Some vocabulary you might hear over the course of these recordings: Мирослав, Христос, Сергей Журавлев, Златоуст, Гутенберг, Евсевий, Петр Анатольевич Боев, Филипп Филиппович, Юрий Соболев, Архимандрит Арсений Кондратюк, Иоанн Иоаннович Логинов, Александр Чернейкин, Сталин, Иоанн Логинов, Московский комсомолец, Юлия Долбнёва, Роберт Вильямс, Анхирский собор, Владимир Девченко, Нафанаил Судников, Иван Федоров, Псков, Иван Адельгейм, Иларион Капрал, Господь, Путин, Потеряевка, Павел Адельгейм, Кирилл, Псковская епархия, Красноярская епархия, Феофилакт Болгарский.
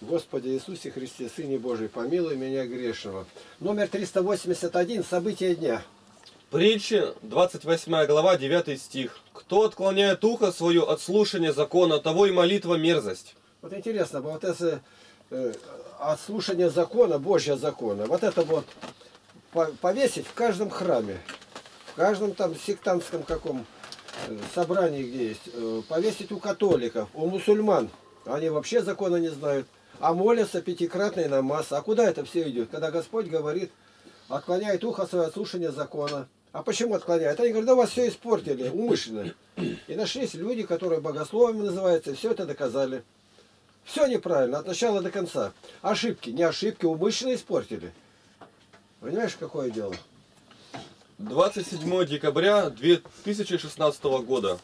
Господи Иисусе Христе, Сыне Божий, помилуй меня грешного. Номер 381. События дня. Притчи, 28 глава, 9 стих. Кто отклоняет ухо свое от слушания закона, того и молитва мерзость. Вот интересно, вот это от слушания закона, Божьего закона, вот это вот повесить в каждом храме, в каждом там сектантском каком собрании, где есть, повесить у католиков, у мусульман. Они вообще закона не знают. А молятся пятикратный намаз. А куда это все идет? Когда Господь говорит, отклоняет ухо свое от слушания закона. А почему отклоняет? Они говорят, да вас все испортили умышленно. И нашлись люди, которые богословами называются, и все это доказали. Все неправильно, от начала до конца. Ошибки, не ошибки, умышленно испортили. Понимаешь, какое дело? 27 декабря 2016 года.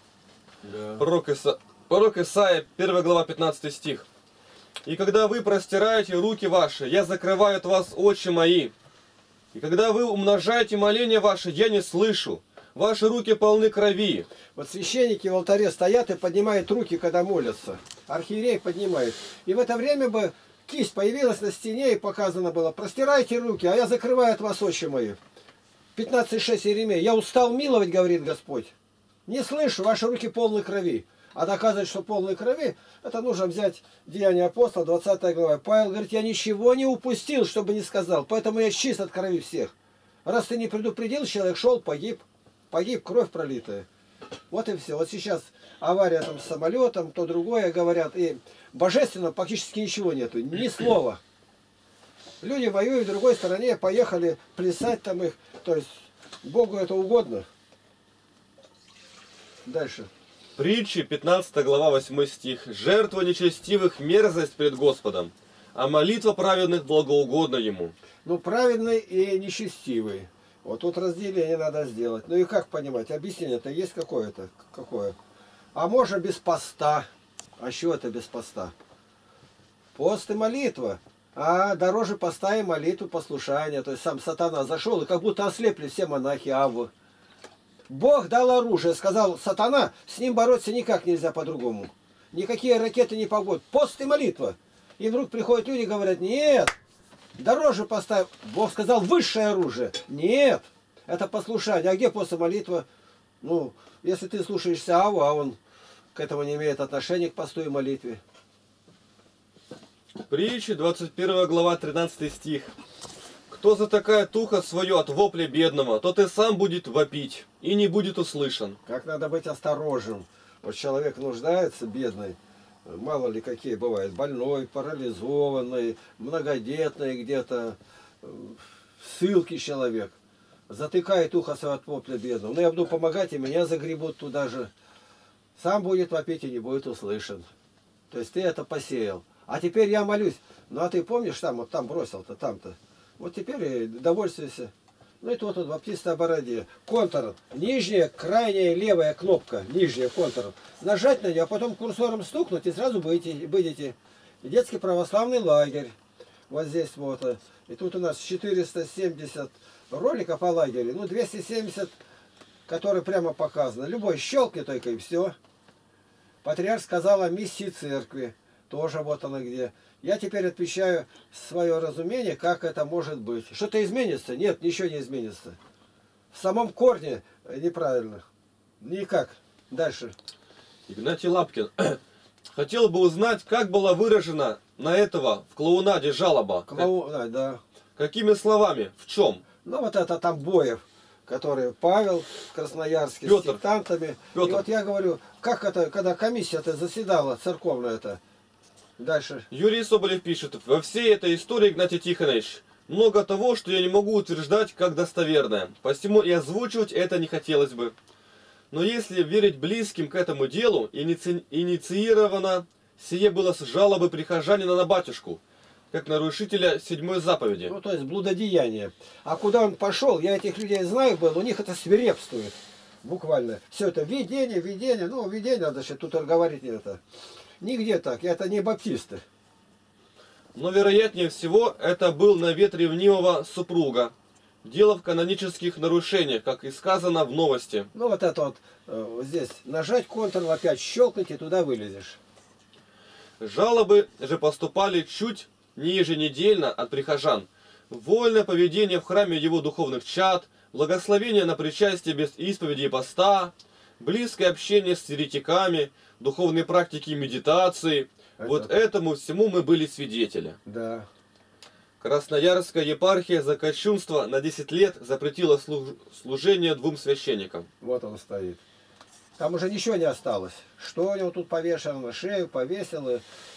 Да. Пророк Исаия, 1 глава, 15 стих. «И когда вы простираете руки ваши, я закрываю от вас очи мои. И когда вы умножаете моления ваши, я не слышу. Ваши руки полны крови». Вот священники в алтаре стоят и поднимают руки, когда молятся. Архиерей поднимает. И в это время бы кисть появилась на стене и показано было: «Простирайте руки, а я закрываю от вас очи мои». 15:6 Иеремия. «Я устал миловать, говорит Господь. Не слышу, ваши руки полны крови». А доказывать, что полной крови, это нужно взять Деяния апостола, 20 глава. Павел говорит, я ничего не упустил, чтобы не сказал, поэтому я чист от крови всех. Раз ты не предупредил, человек шел, погиб, погиб, кровь пролитая. Вот и все. Вот сейчас авария там с самолетом, то другое говорят, и божественного практически ничего нету, ни слова. Люди воюют в другой стороне, поехали плясать там их, то есть Богу это угодно. Дальше. Притчи, 15 глава, 8 стих. «Жертва нечестивых – мерзость пред Господом, а молитва праведных благоугодна Ему». Ну, праведный и нечестивый. Вот тут разделение надо сделать. Ну и как понимать? Объяснение-то есть какое-то? Какое? А можно без поста. А чего это без поста? Пост и молитва. А дороже поста и молитвы послушания. То есть сам сатана зашел, и как будто ослепли все монахи Аввы. Бог дал оружие, сказал сатана, с ним бороться никак нельзя по-другому. Никакие ракеты не помогут. Пост и молитва. И вдруг приходят люди и говорят, нет, дороже поставь. Бог сказал, высшее оружие. Нет, это послушание. А где пост и молитва? Ну, если ты слушаешься Аву, а он к этому не имеет отношения, к посту и молитве. Притчи, 21 глава, 13 стих. Кто затыкает ухо свое от вопля бедного, тот и сам будет вопить, и не будет услышан. Как надо быть осторожным. Вот человек нуждается, бедный, мало ли какие бывают, больной, парализованный, многодетный где-то, ссылки человек. Затыкает ухо свое от вопля бедного. Но я буду помогать, и меня загребут туда же. Сам будет вопить и не будет услышан. То есть ты это посеял. А теперь я молюсь. Ну а ты помнишь, там вот там бросил-то, там-то. Вот теперь довольствуйся. Ну и тут вот баптиста о бороде. Контур. Нижняя, крайняя, левая кнопка. Нижняя, контур. Нажать на нее, а потом курсором стукнуть и сразу выйдете. Детский православный лагерь. Вот здесь вот. И тут у нас 470 роликов о лагере. Ну 270, которые прямо показаны. Любой щелкни только и все. Патриарх сказал о миссии церкви. Тоже вот она где. Я теперь отвечаю свое разумение, как это может быть. Что-то изменится? Нет, ничего не изменится. В самом корне неправильно. Никак. Дальше. Игнатий Лапкин. Хотел бы узнать, как была выражена на этого в клоунаде жалоба. Клоунад, да. Какими словами? В чем? Ну вот это там Боев, который Павел в Красноярске с сектантами. Петр. И вот я говорю, как это, когда комиссия-то заседала церковная-то. Дальше. Юрий Соболев пишет, во всей этой истории, Игнатий Тихонович, много того, что я не могу утверждать как достоверное, посему и озвучивать это не хотелось бы. Но если верить близким к этому делу, инициировано сие было с жалобы прихожанина на батюшку, как нарушителя 7 заповеди. Ну, то есть блудодеяние. А куда он пошел, я этих людей знаю был, у них это свирепствует, буквально. Все это видение, видение, ну, видение, значит, тут говорить не это. Нигде так, это не баптисты. Но вероятнее всего, это был навет ревнивого супруга. Дело в канонических нарушениях, как и сказано в новости. Ну вот это вот, здесь нажать Ctrl, опять щелкнуть и туда вылезешь. Жалобы же поступали чуть не еженедельно от прихожан. Вольное поведение в храме его духовных чад, благословение на причастие без исповеди и поста, близкое общение с еретиками, духовные практики и медитации. Это... Вот этому всему мы были свидетели. Да. Красноярская епархия за кощунство на 10 лет запретила служение двум священникам. Вот он стоит. Там уже ничего не осталось. Что у него тут повешено, шею повесило,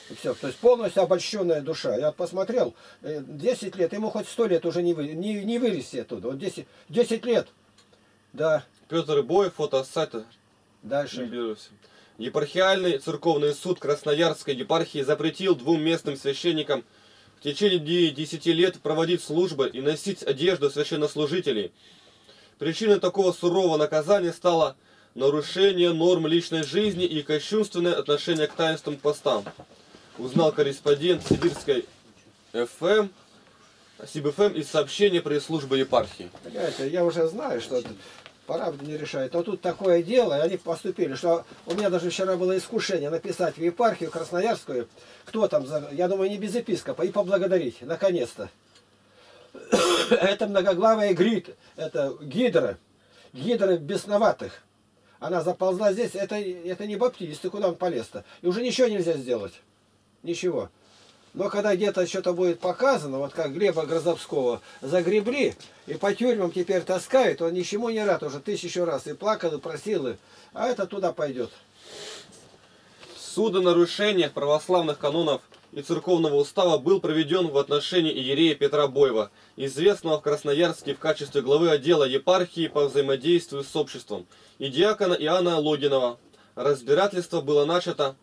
и все. То есть полностью обольщенная душа. Я посмотрел, 10 лет, ему хоть 100 лет уже не вылезти оттуда. Вот 10 лет. Да. Петр Боев, фото с сайта. Дальше. Епархиальный церковный суд Красноярской епархии запретил двум местным священникам в течение 10 лет проводить службы и носить одежду священнослужителей. Причиной такого сурового наказания стало нарушение норм личной жизни и кощунственное отношение к таинствам и постам. Узнал корреспондент Сибирской ФМ, СибФМ из сообщения пресс-службы епархии. Понимаете, я уже знаю, что это пора не решает. Но тут такое дело, и они поступили, что у меня даже вчера было искушение написать в епархию Красноярскую, кто там, я думаю, не без епископа, и поблагодарить, наконец-то. Это многоглавая гидра, бесноватых. Она заползла здесь, это не баптисты, куда он полез-то. И уже ничего нельзя сделать, ничего. Но когда где-то что-то будет показано, вот как Глеба Грозовского загребли и по тюрьмам теперь таскают, он ничему не рад уже тысячу раз. И плакал, и просил, а это туда пойдет. В судонарушениях православных канонов и церковного устава был проведен в отношении иерея Петра Боева, известного в Красноярске в качестве главы отдела епархии по взаимодействию с обществом, и диакона Иоанна Логинова. Разбирательство было начато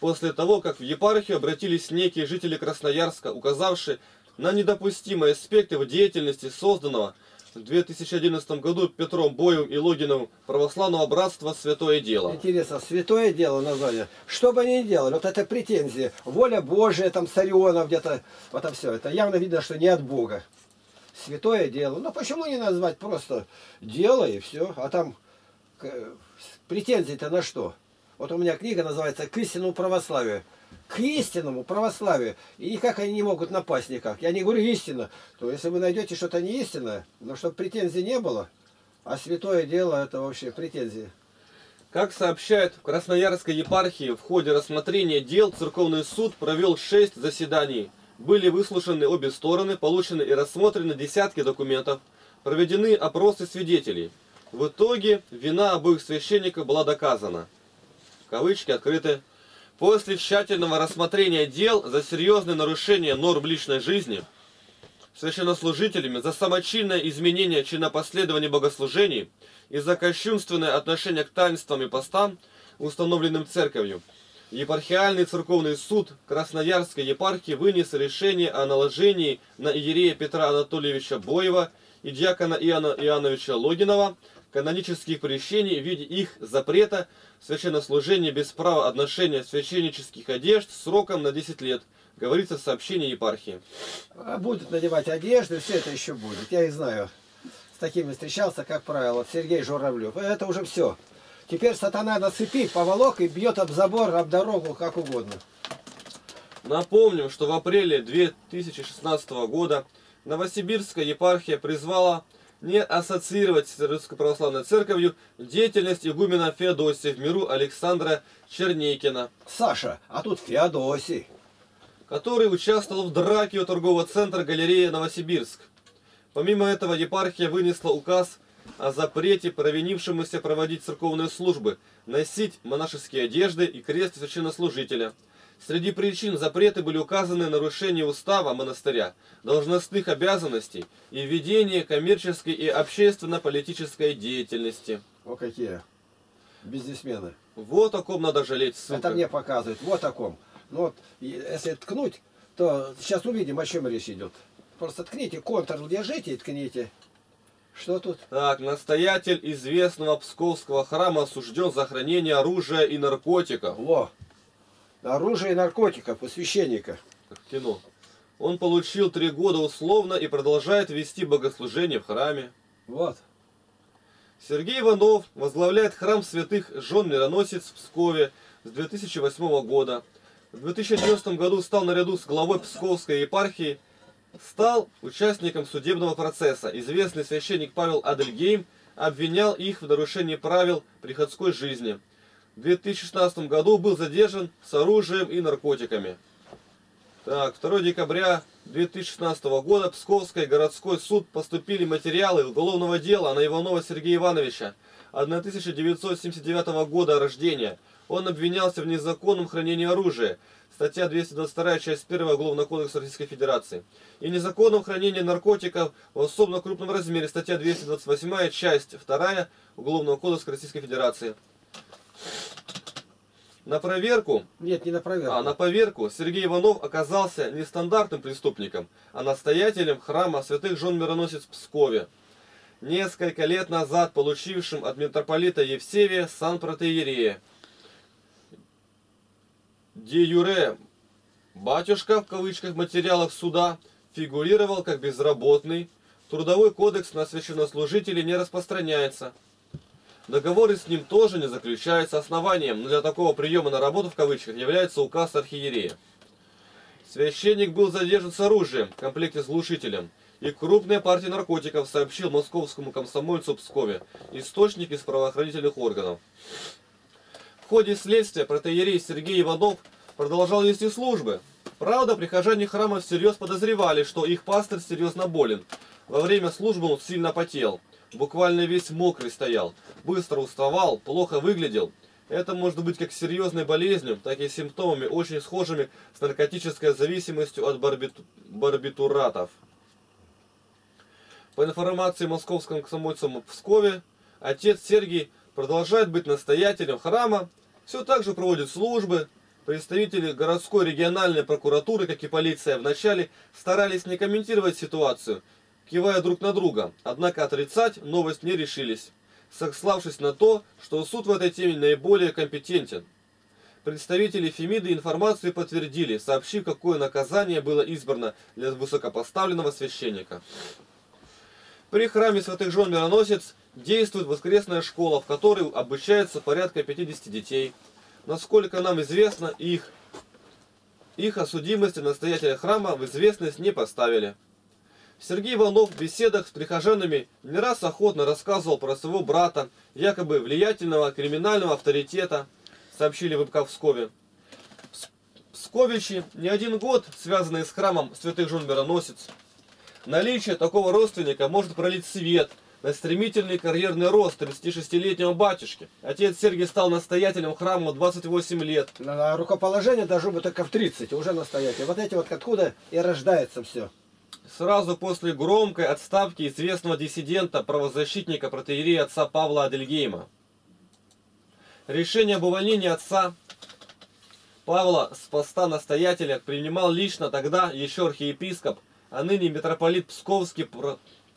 после того, как в епархию обратились некие жители Красноярска, указавшие на недопустимые аспекты в деятельности созданного в 2011 году Петром Боевым и Логиновым православного братства «Святое дело». Интересно, «Святое дело» название. Что бы они ни делали, вот это претензии. Воля Божия, там, Сарионов где-то, вот там все. Это явно видно, что не от Бога. «Святое дело». Ну, почему не назвать просто «дело» и все? А там претензии-то на что? Вот у меня книга называется «К истинному православию». К истинному православию. И никак они не могут напасть никак. Я не говорю истина. То если вы найдете что-то не истинное, но чтобы претензий не было, а святое дело — это вообще претензии. Как сообщают, в Красноярской епархии в ходе рассмотрения дел церковный суд провел 6 заседаний. Были выслушаны обе стороны, получены и рассмотрены десятки документов, проведены опросы свидетелей. В итоге вина обоих священников была доказана. Кавычки открыты. После тщательного рассмотрения дел за серьезные нарушения норм личной жизни священнослужителями, за самочинное изменение чинопоследования богослужений и за кощунственное отношение к таинствам и постам, установленным церковью, епархиальный церковный суд Красноярской епархии вынес решение о наложении на иерея Петра Анатольевича Боева и диакона Иоанна Иоанновича Логинова канонических прещений в виде их запрета священнослужения без права отношения священнических одежд сроком на 10 лет, говорится в сообщении епархии. А будут надевать одежды, все это еще будет. Я их знаю. С такими встречался, как правило, Сергей Журавлев. Это уже все. Теперь сатана на цепи поволок и бьет об забор, об дорогу, как угодно. Напомним, что в апреле 2016 года Новосибирская епархия призвала не ассоциировать с Русской Православной Церковью деятельность игумена Феодосия в миру Александра Чернейкина. Саша, а тут Феодосий. Который участвовал в драке у торгового центра «Галерея» Новосибирск. Помимо этого, епархия вынесла указ о запрете провинившемуся проводить церковные службы, носить монашеские одежды и крест священнослужителя. Среди причин запрета были указаны нарушение устава монастыря, должностных обязанностей и ведение коммерческой и общественно-политической деятельности. О, какие бизнесмены. Вот о ком надо жалеть, ссылка. Это мне показывают, вот о ком. Ну, вот, если ткнуть, то сейчас увидим, о чем речь идет. Просто ткните, контур держите и ткните. Что тут? Так, настоятель известного Псковского храма осужден за хранение оружия и наркотиков. Во! Оружие и наркотиков у священника. Как кино. Он получил 3 года условно и продолжает вести богослужение в храме. Вот. Сергей Иванов возглавляет храм святых жен-мироносец в Пскове с 2008 года. в 2011 году стал наряду с главой Псковской епархии, стал участником судебного процесса. Известный священник Павел Адельгейм обвинял их в нарушении правил приходской жизни. В 2016 году был задержан с оружием и наркотиками. Так, 2 декабря 2016 года в Псковский городской суд поступили материалы уголовного дела на Иванова Сергея Ивановича, 1979 года рождения. Он обвинялся в незаконном хранении оружия, статья 222, часть 1 Уголовного кодекса Российской Федерации, и незаконном хранении наркотиков в особо крупном размере, статья 228, часть 2 Уголовного кодекса Российской Федерации. На проверку, на поверку Сергей Иванов оказался не стандартным преступником, а настоятелем храма святых жен мироносец в Пскове, несколько лет назад получившим от митрополита Евсевия сан протоиерея. Де юре «батюшка» в кавычках материалах суда фигурировал как безработный, трудовой кодекс на священнослужителей не распространяется. Договоры с ним тоже не заключаются. Основанием для такого приема на работу в кавычках является указ архиерея. Священник был задержан с оружием в комплекте с глушителем и крупной партией наркотиков, сообщил Московскому комсомольцу в Пскове источник из правоохранительных органов. В ходе следствия протоиерей Сергей Иванов продолжал вести службы. Правда, прихожане храма всерьез подозревали, что их пастырь серьезно болен. Во время службы он сильно потел. Буквально весь мокрый стоял, быстро уставал, плохо выглядел. Это может быть как серьезной болезнью, так и симптомами, очень схожими с наркотической зависимостью от барбитуратов. По информации Московского комсомольца в Пскове, отец Сергий продолжает быть настоятелем храма, все так же проводит службы. Представители городской региональной прокуратуры, как и полиция, вначале старались не комментировать ситуацию, кивая друг на друга, однако отрицать новость не решились, сославшись на то, что суд в этой теме наиболее компетентен. Представители Фемиды информацию подтвердили, сообщив, какое наказание было избрано для высокопоставленного священника. При храме святых жен мироносец действует воскресная школа, в которой обучается порядка 50 детей. Насколько нам известно, их о судимости настоятеля храма в известность не поставили. Сергей Иванов в беседах с прихожанами не раз охотно рассказывал про своего брата, якобы влиятельного криминального авторитета, сообщили в МК Пскове. Псковичи не один год связанные с храмом святых жен мироносец. Наличие такого родственника может пролить свет на стремительный карьерный рост 36-летнего батюшки. Отец Сергий стал настоятелем храма 28 лет. Рукоположение должно быть только в 30, уже настоятель. Вот эти вот откуда и рождается все. Сразу после громкой отставки известного диссидента, правозащитника протоиерея отца Павла Адельгейма. Решение об увольнении отца Павла с поста настоятеля принимал лично тогда еще архиепископ, а ныне митрополит Псковский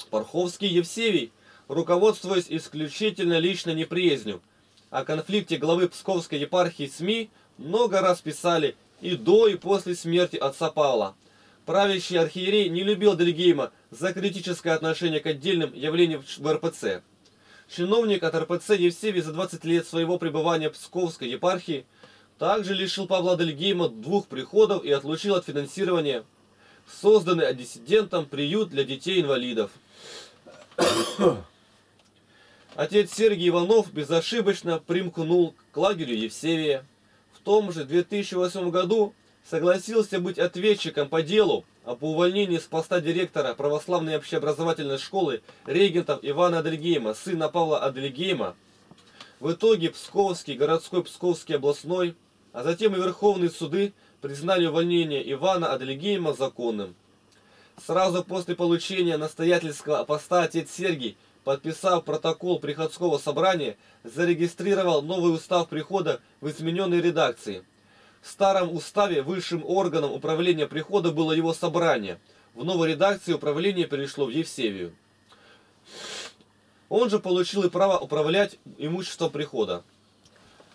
Парховский Евсевий, руководствуясь исключительно личной неприязнью. О конфликте главы Псковской епархии СМИ много раз писали и до, и после смерти отца Павла. Правящий архиерей не любил Адельгейма за критическое отношение к отдельным явлениям в РПЦ. Чиновник от РПЦ Евсевий за 20 лет своего пребывания в Псковской епархии также лишил Павла Адельгейма 2 приходов и отлучил от финансирования созданный диссидентом приют для детей-инвалидов. Отец Сергей Иванов безошибочно примкнул к лагерю Евсевия. В том же 2008 году согласился быть ответчиком по делу об увольнении с поста директора православной общеобразовательной школы регентов Ивана Адельгейма, сына Павла Адельгейма. В итоге Псковский городской, Псковский областной, а затем и Верховные суды признали увольнение Ивана Адельгейма законным. Сразу после получения настоятельского поста отец Сергий, подписав протокол приходского собрания, зарегистрировал новый устав прихода в измененной редакции. В старом уставе высшим органом управления прихода было его собрание. В новой редакции управление перешло в Евсевию. Он же получил и право управлять имуществом прихода.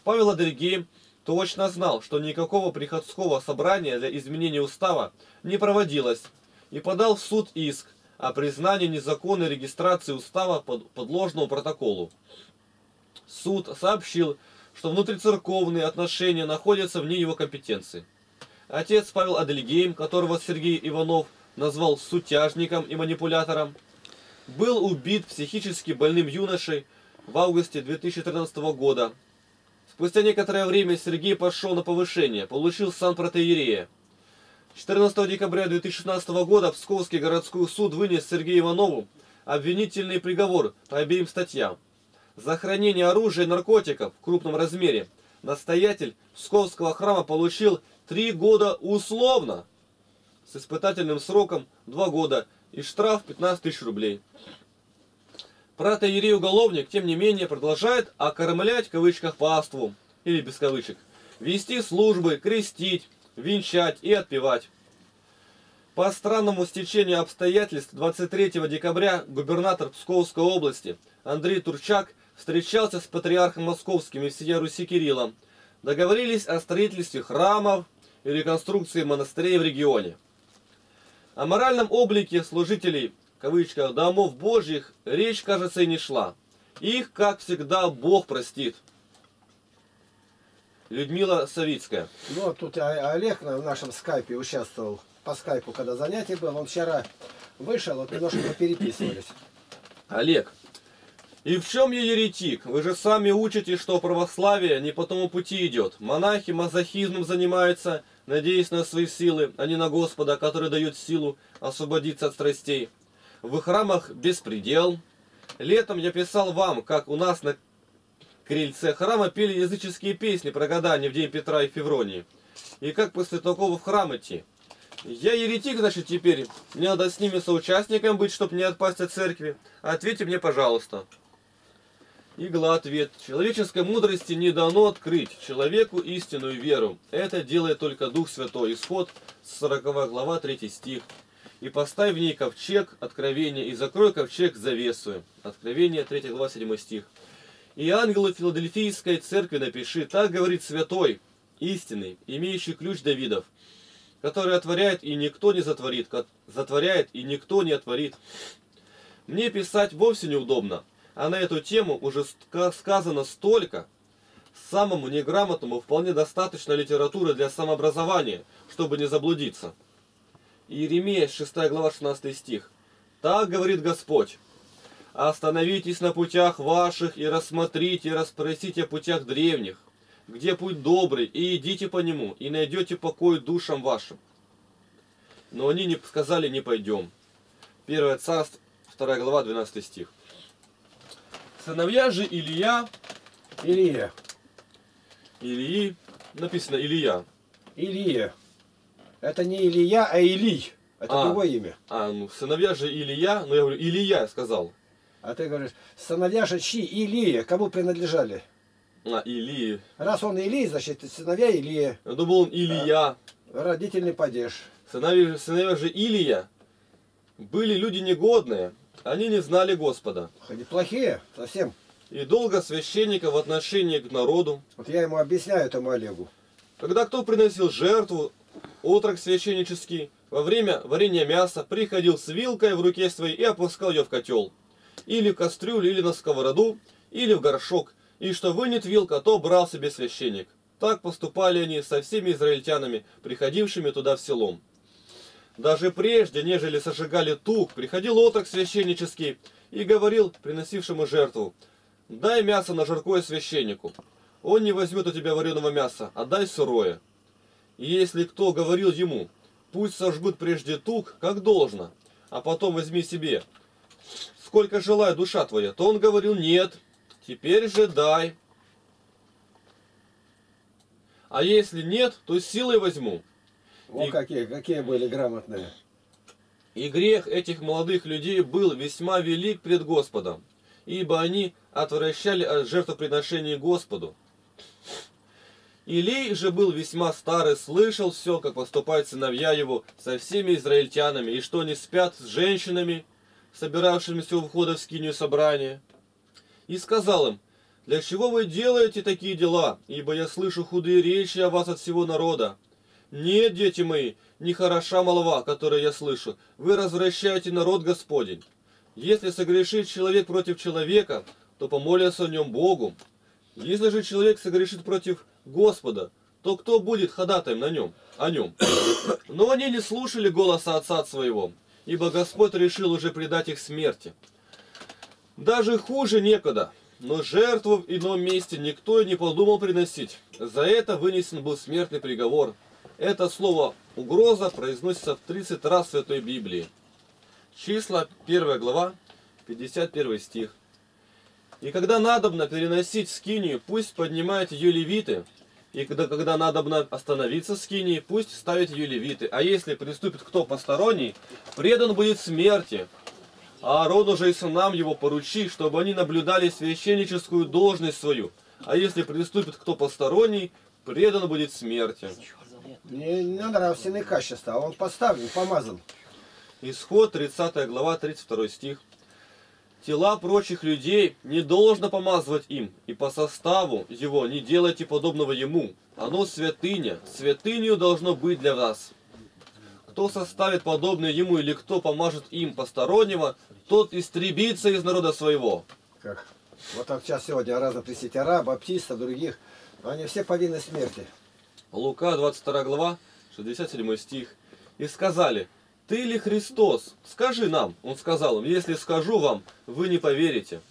Павел Адельгейм точно знал, что никакого приходского собрания для изменения устава не проводилось, и подал в суд иск о признании незаконной регистрации устава под ложному протоколу. Суд сообщил, что внутрицерковные отношения находятся вне его компетенции. Отец Павел Адельгейм, которого Сергей Иванов назвал сутяжником и манипулятором, был убит психически больным юношей в августе 2013 года. Спустя некоторое время Сергей пошел на повышение, получил сан протоиерея. 14 декабря 2016 года Псковский городской суд вынес Сергею Иванову обвинительный приговор по обеим статьям. За хранение оружия и наркотиков в крупном размере настоятель Псковского храма получил 3 года условно с испытательным сроком 2 года и штраф 15 тысяч рублей. Протоиерей-уголовник, тем не менее, продолжает окормлять в кавычках паству, или без кавычек, вести службы, крестить, венчать и отпевать. По странному стечению обстоятельств 23 декабря губернатор Псковской области Андрей Турчак встречался с патриархом московским и всея Руси Кириллом. Договорились о строительстве храмов и реконструкции монастырей в регионе. О моральном облике служителей, в кавычках, домов Божьих речь, кажется, и не шла. Их, как всегда, Бог простит. Людмила Савицкая. Ну, тут Олег в нашем скайпе участвовал, по скайпу, когда занятие было. Он вчера вышел, вот немножко попереписывались. Олег. И в чем я еретик? Вы же сами учите, что православие не по тому пути идет. Монахи мазохизмом занимаются, надеясь на свои силы, а не на Господа, который дает силу освободиться от страстей. В храмах беспредел. Летом я писал вам, как у нас на крыльце храма пели языческие песни про гадание в день Петра и Февронии. И как после такого в храм идти? Я еретик, значит, теперь? Мне надо с ними соучастником быть, чтобы не отпасть от церкви? Ответьте мне, пожалуйста. Игла ответ. Человеческой мудрости не дано открыть человеку истинную веру. Это делает только Дух Святой. Исход 40 глава 3 стих. И поставь в ней ковчег откровения, и закрой ковчег завесу. Откровение 3 глава 7 стих. И ангелу Филадельфийской церкви напиши, так говорит святой, истинный, имеющий ключ Давидов, который отворяет и никто не затворит, затворяет и никто не отворит. Мне писать вовсе неудобно. А на эту тему уже сказано столько. Самому неграмотному вполне достаточно литературы для самообразования, чтобы не заблудиться. Иеремия 6 глава 16 стих. Так говорит Господь. Остановитесь на путях ваших и рассмотрите, и расспросите о путях древних, где путь добрый, и идите по нему, и найдете покой душам вашим. Но они не сказали, не пойдем. 1 Царств, 2 глава 12 стих. Сыновья же Ильи, написано Илья. Илья. Это не Илья, а Илий. Это другое имя. Ну сыновья же Илья, но я говорю, Илья сказал. А ты говоришь, сыновья же чьи? Илия, кому принадлежали? Илии. Раз он Илий, значит, сыновья Илия. Я думал, он Илья. Родительный падеж. Сыновья же Илия были люди негодные. Они не знали Господа. Они плохие, совсем. И долго священника в отношении к народу. Вот я ему объясняю, этому Олегу. Когда кто приносил жертву, отрок священнический, во время варения мяса приходил с вилкой в руке своей и опускал ее в котел. Или в кастрюлю, или на сковороду, или в горшок. И что вынет вилка, то брал себе священник. Так поступали они со всеми израильтянами, приходившими туда в селом. Даже прежде, нежели сожигали тук, приходил отрок священнический и говорил приносившему жертву, «Дай мясо на жаркое священнику, он не возьмет у тебя вареного мяса, а дай сырое». И если кто говорил ему, «Пусть сожгут прежде тук, как должно, а потом возьми себе, сколько желает душа твоя», то он говорил, «Нет, теперь же дай, а если нет, то силой возьму». О, какие были грамотные. И грех этих молодых людей был весьма велик пред Господом, ибо они отвращали от жертвоприношений Господу. Илий же был весьма стар и слышал все, как поступают сыновья его со всеми израильтянами, и что они спят с женщинами, собиравшимися у входа в скинию собрания. И сказал им, «Для чего вы делаете такие дела? Ибо я слышу худые речи о вас от всего народа. Нет, дети мои, нехороша молва, которую я слышу. Вы развращаете народ Господень. Если согрешит человек против человека, то помолится о нем Богу. Если же человек согрешит против Господа, то кто будет ходатаем на нем, о нем? Но они не слушали голоса отца своего, ибо Господь решил уже предать их смерти. Даже хуже некогда, но жертву в ином месте никто и не подумал приносить. За это вынесен был смертный приговор. Это слово «угроза» произносится в 30 раз в Святой Библии. Числа 1 глава, 51 стих. «И когда надобно переносить скинию, пусть поднимают ее левиты, и когда надобно остановиться скинии, пусть ставят ее левиты. А если приступит кто посторонний, предан будет смерти. А Аарону же и сынам его поручи, чтобы они наблюдали священническую должность свою. А если приступит кто посторонний, предан будет смерти». Мне не надо синяка сейчас, а он поставлен, помазан. Исход 30 глава, 32 стих. «Тела прочих людей не должно помазывать им, и по составу его не делайте подобного ему. Оно святыня, святынью должно быть для вас. Кто составит подобное ему или кто помажет им постороннего, тот истребится из народа своего». Как? Вот так сейчас сегодня разные пресвитера, баптистов, других, они все повинны смерти. Лука 22 глава, 67 стих. «И сказали: ты ли Христос? Скажи нам». Он сказал им: если скажу вам, вы не поверите.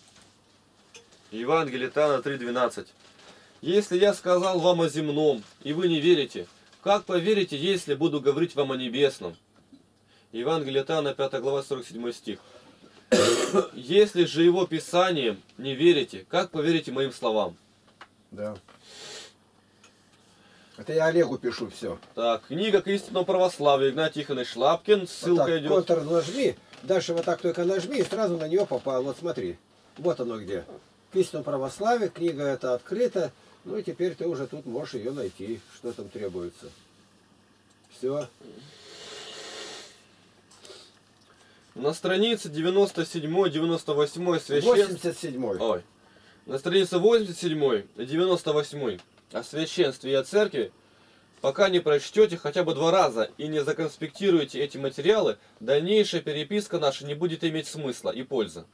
Евангелие Иоанна 3:12. «Если я сказал вам о земном, и вы не верите, как поверите, если буду говорить вам о небесном?» Евангелие Иоанна 5 глава, 47 стих. «Если же его писанием не верите, как поверите моим словам?» Да. Это я Олегу пишу все. Так, книга к истинному православию, Игнатий Тихонович Лапкин, ссылка вот так, идет. Контр нажми, дальше вот так только нажми, и сразу на нее попал. Вот смотри, вот оно где. К истинному православию, книга эта открыта, ну и теперь ты уже тут можешь ее найти, что там требуется. Все. На странице 97-98 священство... 87-й. Ой. На странице 87-98 о священстве и о церкви, пока не прочтете хотя бы 2 раза и не законспектируете эти материалы, дальнейшая переписка наша не будет иметь смысла и пользы.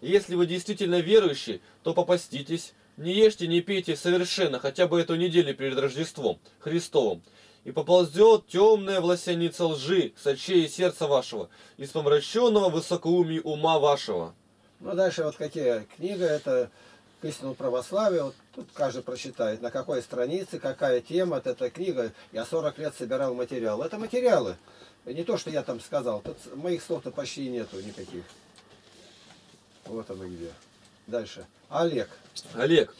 Если вы действительно верующий, то попаститесь, не ешьте, не пейте совершенно хотя бы эту неделю перед Рождеством Христовым, и поползет темная власяница лжи с очей сердца вашего, из помраченного высокоумия ума вашего». Ну дальше вот какие книга, это... к истинному православию, вот тут каждый прочитает, на какой странице, какая тема, вот эта книга. Я 40 лет собирал материалы. Это материалы, не то, что я там сказал. Тут моих слов-то почти нету никаких. Вот оно где. Дальше. Олег. Олег.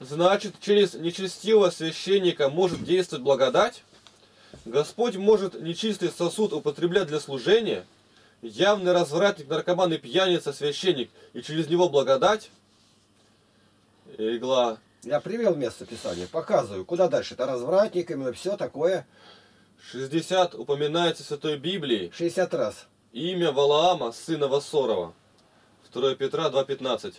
«Значит, через нечестивого священника может действовать благодать? Господь может нечистый сосуд употреблять для служения? Явный развратник, наркоман и пьяница священник, и через него благодать?» Игла. Я привел место писания, показываю, куда дальше. Это развратник, именно все такое. 60 упоминается в Святой Библии. 60 раз. «Имя Валаама, сына Вассорова». 2 Петра 2:15.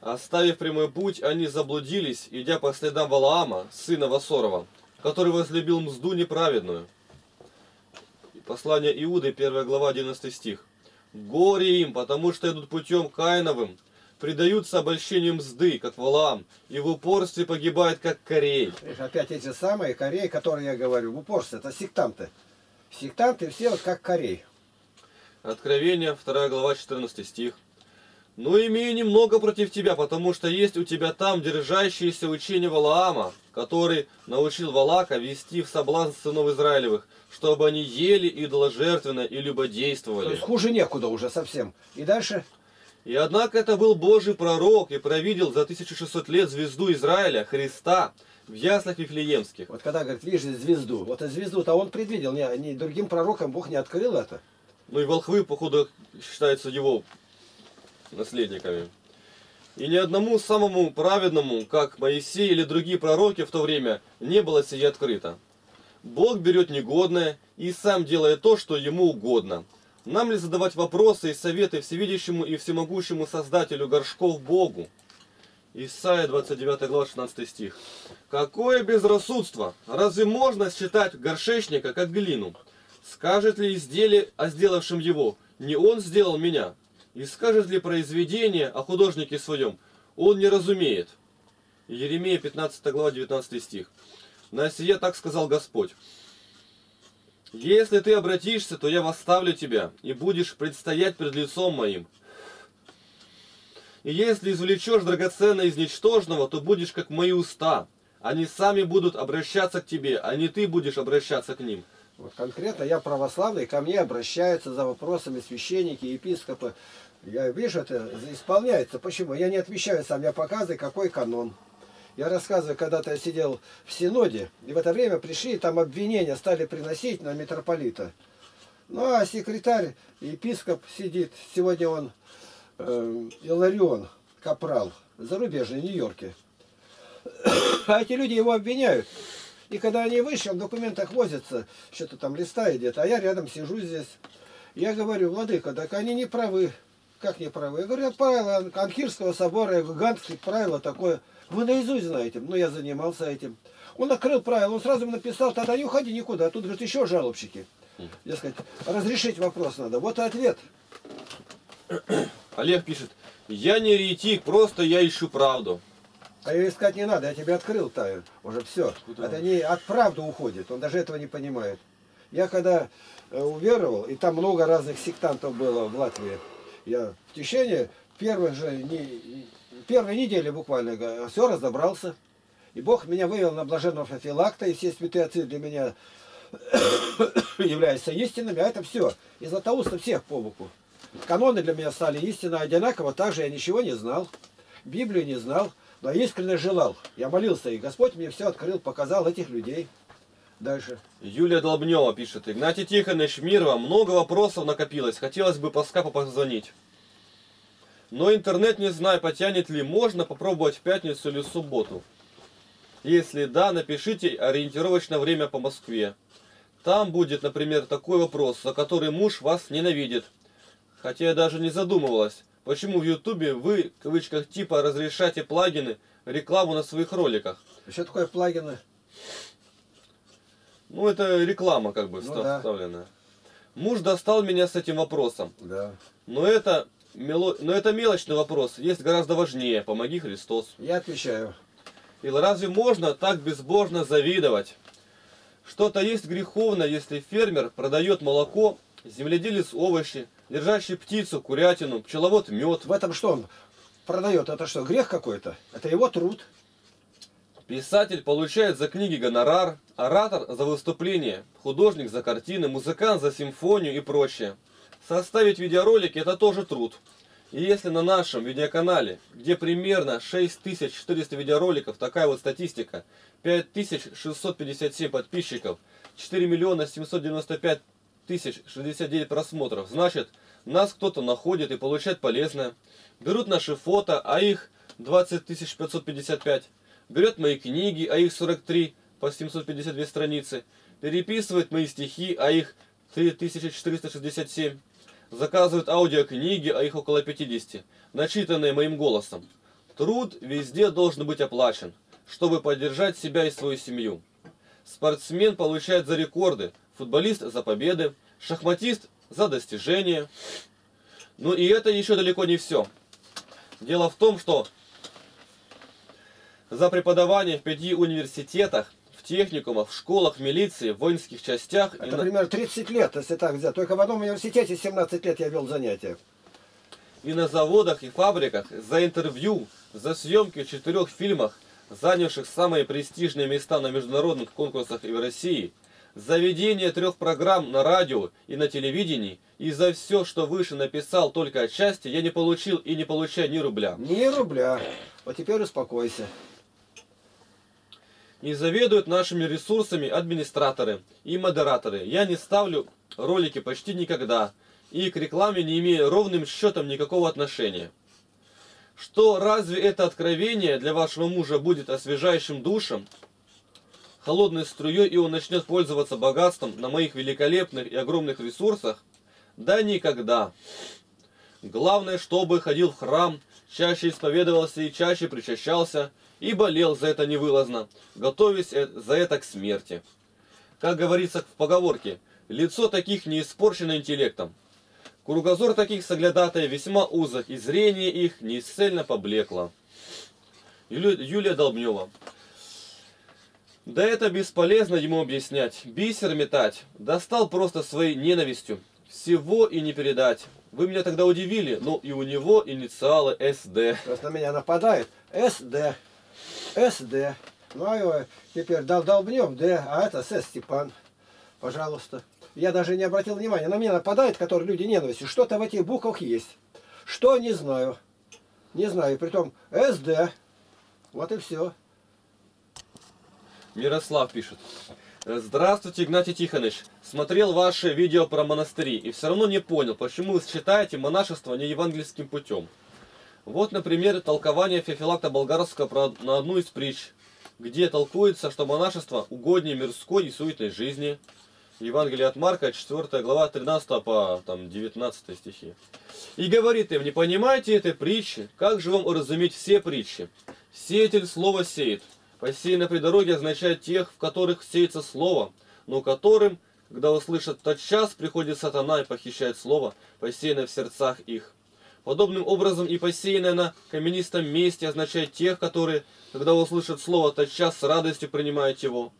«Оставив прямой путь, они заблудились, идя по следам Валаама, сына Вассорова, который возлюбил мзду неправедную». Послание Иуды, 1 глава, 11 стих. «Горе им, потому что идут путем Каиновым, предаются обольщению мзды, как Валаам, и в упорстве погибает, как Корей». Опять эти самые Кореи, которые я говорю, в упорстве, это сектанты. Сектанты все вот как Корей. Откровение, 2 глава, 14 стих. «Но имею немного против тебя, потому что есть у тебя там держащиеся учение Валаама, который научил Валака вести в соблазн сынов Израилевых, чтобы они ели идоложертвенно и любодействовали». То есть хуже некуда уже совсем. И дальше? «И однако это был Божий пророк и провидел за 1600 лет звезду Израиля, Христа, в яслях Вифлеемских». Вот когда, говорит, вижу звезду, вот эту звезду-то он предвидел, не другим пророкам Бог не открыл это. Ну и волхвы, походу, считаются его... наследниками. «И ни одному самому праведному, как Моисей или другие пророки в то время, не было сие открыто. Бог берет негодное и сам делает то, что ему угодно. Нам ли задавать вопросы и советы всевидящему и всемогущему создателю горшков Богу?» Исайя 29 глава 16 стих. «Какое безрассудство! Разве можно считать горшечника как глину? Скажет ли изделие о сделавшем его: не он сделал меня? И скажет ли произведение о художнике своем: он не разумеет?» Иеремия 15 глава 19 стих. «На сие так сказал Господь: если ты обратишься, то я восставлю тебя, и будешь предстоять пред лицом моим. И если извлечешь драгоценное из ничтожного, то будешь как мои уста. Они сами будут обращаться к тебе, а не ты будешь обращаться к ним». Вот конкретно я православный, ко мне обращаются за вопросами священники, епископы. Я вижу, это исполняется. Почему? Я не отвечаю сам, я показываю, какой канон. Я рассказываю, когда-то я сидел в Синоде, и в это время пришли, там обвинения стали приносить на митрополита. Ну а секретарь, епископ сидит, сегодня он Иларион Капрал, зарубежный, в Нью-Йорке. А эти люди его обвиняют. И когда они вышли, он в документах возится, что-то там листает где-то, а я рядом сижу здесь. Я говорю: владыка, так они не правы. Как не правы? Я говорю: правило Анхирского собора, гигантское правило такое. Вы наизусть знаете. Ну, я занимался этим. Он открыл правила, он сразу написал: тогда не уходи никуда. А тут, говорит, еще жалобщики. Дескать, разрешить вопрос надо. Вот и ответ. Олег пишет: я не еретик, просто я ищу правду. А ее искать не надо, я тебе открыл таю. Уже все. Куда? Это не от правды уходит. Он даже этого не понимает. Я когда уверовал, и там много разных сектантов было в Латвии, я в течение первой недели буквально все разобрался. И Бог меня вывел на блаженного Феофилакта, и все святые отцы для меня являются истинными, а это все. И Златоуста всех по боку. Каноны для меня стали истинно одинаково, также я ничего не знал, Библию не знал, но искренне желал. Я молился, и Господь мне все открыл, показал этих людей. Дальше. Юлия Долбнёва пишет: Игнатий Тихонович, мир вам, много вопросов накопилось, хотелось бы по скайпу позвонить. Но интернет не знаю, потянет ли, можно попробовать в пятницу или в субботу. Если да, напишите ориентировочно время по Москве. Там будет, например, такой вопрос, за который муж вас ненавидит. Хотя я даже не задумывалась, почему в Ютубе вы, в кавычках, типа разрешаете плагины, рекламу на своих роликах. Что такое плагины? Ну, это реклама, как бы, вставленная. Да. Муж достал меня с этим вопросом. Да. Но это мелочный вопрос. Есть гораздо важнее. Помоги, Христос. Я отвечаю. И разве можно так безбожно завидовать? Что-то есть греховно, если фермер продает молоко, земледелец овощи, держащий птицу, курятину, пчеловод мед. В этом что он продает? Это что, грех какой-то? Это его труд. Писатель получает за книги гонорар, оратор за выступление, художник за картины, музыкант за симфонию и прочее. Составить видеоролики – это тоже труд. И если на нашем видеоканале, где примерно 6400 видеороликов, такая вот статистика, 5657 подписчиков, 4 795 069 просмотров, значит, нас кто-то находит и получает полезное. Берут наши фото, а их 20 555. Берет мои книги, а их 43 по 752 страницы. Переписывает мои стихи, а их 3467. Заказывает аудиокниги, а их около 50, начитанные моим голосом. Труд везде должен быть оплачен, чтобы поддержать себя и свою семью. Спортсмен получает за рекорды, футболист за победы, шахматист за достижения. Ну и это еще далеко не все. Дело в том, что за преподавание в 5 университетах, в техникумах, в школах, в милиции, в воинских частях... Это примерно 30 лет, если так взять. Только в одном университете 17 лет я вел занятия. И на заводах и фабриках за интервью, за съемки в 4 фильмах, занявших самые престижные места на международных конкурсах и в России, за ведение 3 программ на радио и на телевидении, и за все, что выше написал только отчасти, я не получил и не получаю ни рубля. Ни рубля. Вот теперь успокойся. Не заведуют нашими ресурсами администраторы и модераторы. Я не ставлю ролики почти никогда и к рекламе не имею ровным счетом никакого отношения. Что, разве это откровение для вашего мужа будет освежающим душем, холодной струей, и он начнет пользоваться богатством на моих великолепных и огромных ресурсах? Да никогда. Главное, чтобы ходил в храм, чаще исповедовался и чаще причащался, и болел за это невылазно, готовясь за это к смерти. Как говорится в поговорке, лицо таких не испорчено интеллектом. Кругозор таких соглядатаев весьма узок, и зрение их неисцельно поблекло. Юлия Долбнёва. Да это бесполезно ему объяснять, бисер метать. Достал просто своей ненавистью. Всего и не передать. Вы меня тогда удивили, но и у него инициалы СД. Раз на меня нападает, СД, СД. Ну а его теперь Долбнёв, Д, а это С. Степан. Пожалуйста. Я даже не обратил внимания. На меня нападает, которые люди ненавистью. Что-то в этих буквах есть. Что, не знаю. Не знаю. Притом СД. Вот и все. Мирослав пишет. Здравствуйте, Игнатий Тихонович. Смотрел ваше видео про монастыри и все равно не понял, почему вы считаете монашество не евангельским путем. Вот, например, толкование Феофилакта Болгарского на одну из притч, где толкуется, что монашество угоднее мирской и суетной жизни. Евангелие от Марка, 4 глава, 13 по там, 19 стихи. И говорит им: не понимаете этой притчи? Как же вам уразуметь все притчи? Сеятель слово сеет. Посеянное при дороге означает тех, в которых сеется слово, но которым, когда услышат тотчас, приходит сатана и похищает слово, посеянное в сердцах их. Подобным образом и посеянное на каменистом месте означает тех, которые, когда услышат слово, тотчас с радостью принимают его,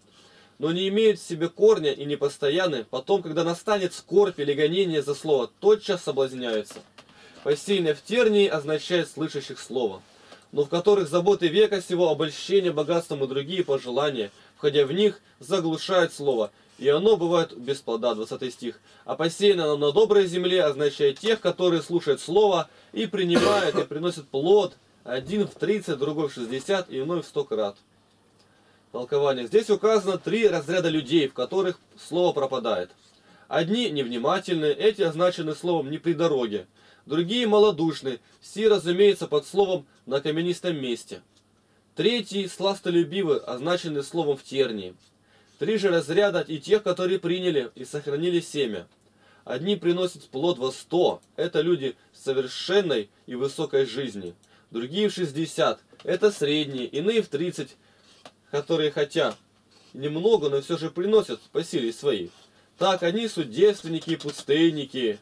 но не имеют в себе корня и непостоянны, потом, когда настанет скорбь или гонение за слово, тотчас соблазняются. Посеянное в тернии означает слышащих слово, но в которых заботы века сего, обольщение богатством и другие пожелания, входя в них, заглушают слово, и оно бывает без плода, 20 стих. А посеянное на доброй земле означает тех, которые слушают слово и принимают, и приносят плод, один в 30, другой в 60 и иной в 100 крат. Толкование. Здесь указано три разряда людей, в которых слово пропадает. Одни невнимательные, эти означены словом «не при дороге». Другие малодушны, все, разумеется, под словом «на каменистом месте». Третьи сластолюбивы, означены словом «в тернии». Три же разряда и тех, которые приняли и сохранили семя. Одни приносят плод во 100, это люди совершенной и высокой жизни. Другие в 60, это средние, иные в 30, которые хотя немного, но все же приносят по силе своей. Так они судевственники и пустынники.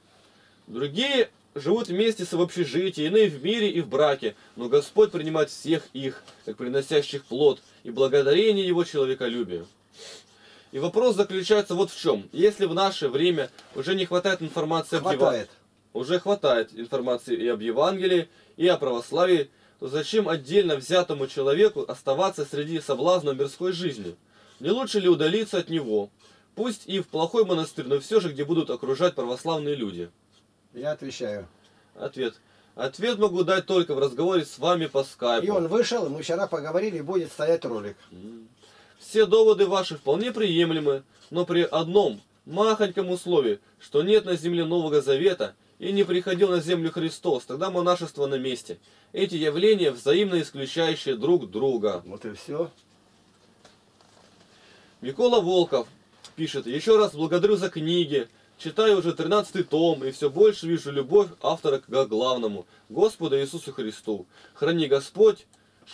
Другие живут вместе в общежитии, иные в мире и в браке, но Господь принимает всех их, как приносящих плод, и благодарение Его человеколюбию. И вопрос заключается вот в чем. Если в наше время уже не хватает информации хватает информации и об Евангелии, и о православии, то зачем отдельно взятому человеку оставаться среди соблазна мирской жизни? Не лучше ли удалиться от него? Пусть и в плохой монастырь, но все же, где будут окружать православные люди. Я отвечаю. Ответ. Ответ могу дать только в разговоре с вами по скайпу. И он вышел, мы вчера поговорили, и будет стоять ролик. Все доводы ваши вполне приемлемы, но при одном махоньком условии, что нет на земле Нового Завета, и не приходил на землю Христос, тогда монашество на месте. Эти явления взаимно исключающие друг друга. Вот и все. Микола Волков пишет: еще раз благодарю за книги. Читаю уже 13-й том и все больше вижу любовь автора к главному, Господу Иисусу Христу. Храни Господь,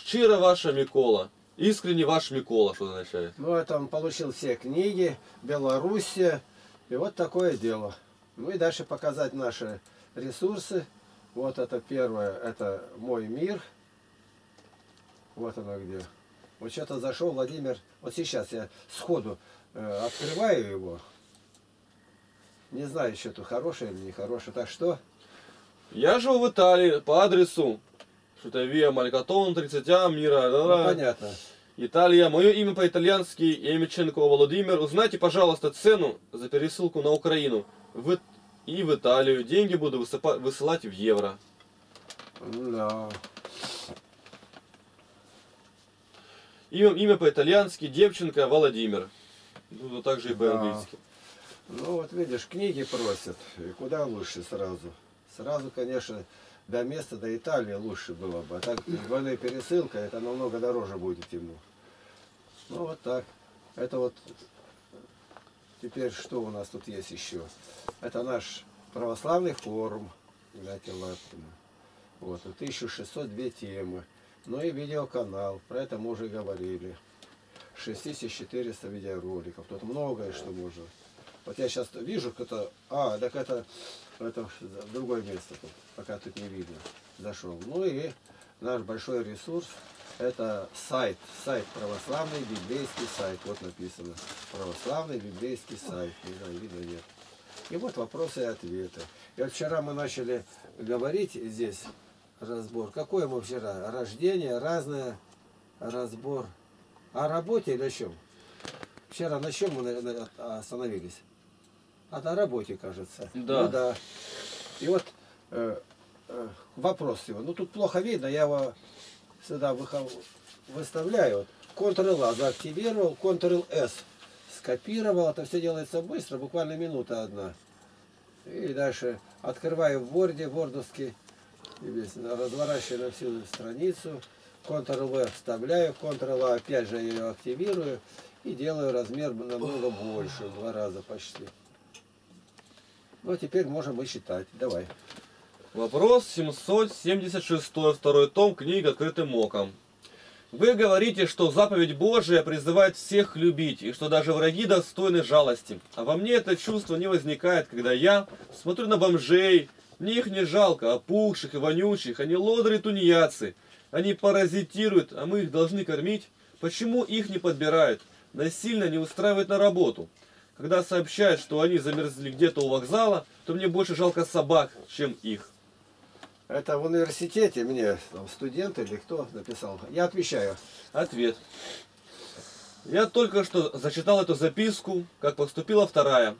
щиро ваша Микола. Искренне ваш Микола, что означает. Ну, это он получил все книги, Белоруссия, и вот такое дело. Ну и дальше показать наши ресурсы. Вот это первое, это мой мир. Вот оно где. Вот что-то зашел Владимир. Вот сейчас я сходу открываю его. Не знаю, что-то хорошее или нехорошее. Так что? Я живу в Италии по адресу. Что-то Виа Малькатон, 30 мира. Ну, понятно. Италия. Мое имя по-итальянски Емельченко Владимир. Узнайте, пожалуйста, цену за пересылку на Украину. И в Италию. Деньги буду высылать в евро. Да. Имя по-итальянски Девченко Владимир. Ну, также и по-английски. Ну вот видишь, книги просят. И куда лучше сразу. Сразу, конечно, до места, до Италии лучше было бы. А так двойная пересылка, это намного дороже будет ему. Ну вот так. Это вот... Теперь что у нас тут есть еще? Это наш православный форум Игнатия Лапкина. Вот, 1602 темы. Ну и видеоканал, про это мы уже говорили. 6400 видеороликов. Тут многое что можно. Вот я сейчас вижу, кто-то... А, так это другое место тут, пока тут не видно. Зашел. Ну и наш большой ресурс, Это сайт православный библейский сайт. Вот написано. Православный библейский сайт. Не знаю, видно, нет. И вот вопросы и ответы. И вот вчера мы начали говорить здесь разбор. Какое мы вчера? Рождение, разное, разбор. О работе или о чем? Вчера на чем мы остановились? О работе, кажется. Да. Ну, да. И вот вопрос его. Ну тут плохо видно, я его сюда выставляю. Вот. Ctrl-A заактивировал, Ctrl-S скопировал. Это все делается быстро, буквально минута одна. И дальше открываю в Word, вордовский, разворачиваю на всю страницу. Ctrl-V вставляю, Ctrl-A опять же ее активирую и делаю размер намного больше, в 2 раза почти. Ну, теперь можем и считать. Давай. Вопрос 776, 2 том, книга «Открытым оком». Вы говорите, что заповедь Божия призывает всех любить, и что даже враги достойны жалости. А во мне это чувство не возникает, когда я смотрю на бомжей. Мне их не жалко, опухших и вонючих. Они лодыри и тунеядцы. Они паразитируют, а мы их должны кормить. Почему их не подбирают? Насильно не устраивают на работу. Когда сообщают, что они замерзли где-то у вокзала, то мне больше жалко собак, чем их. Это в университете мне там, студент или кто написал. Я отвечаю. Ответ. Я только что зачитал эту записку, как поступила 2-я.